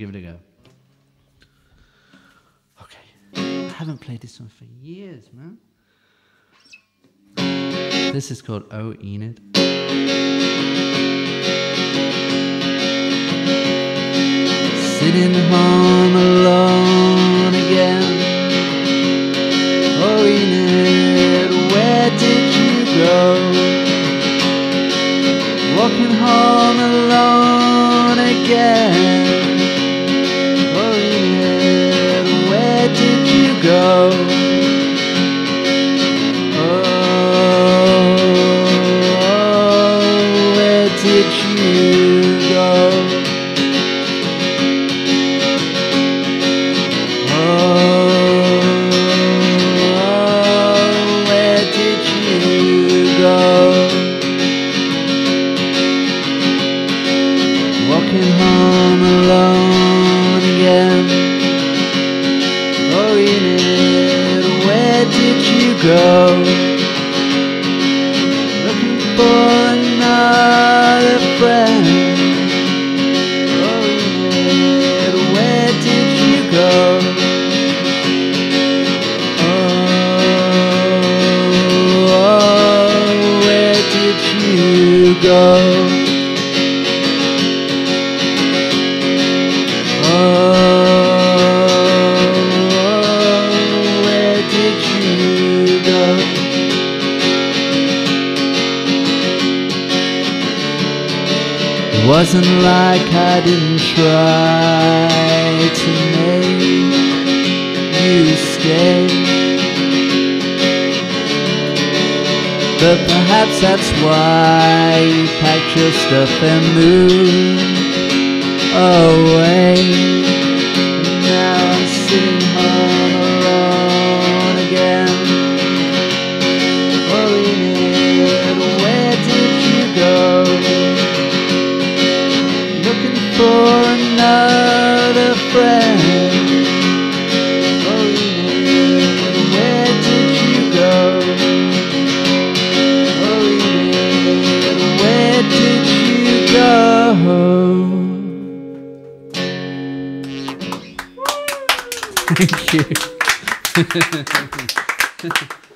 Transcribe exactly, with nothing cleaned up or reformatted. give it a go. Okay. I haven't played this one for years, man. This is called Oh, Enid. Sitting home alone again. Oh, Enid, where did you go? Walking home alone again. Oh, Enid, where did you go? Wasn't like I didn't try to make you stay, but perhaps that's why you packed your stuff and moved away. Now I'm sitting home alone again. Oh, Enid, where did you go? For another friend. Oh, Enid, where did you go? Oh, Enid, where did you go? Thank you.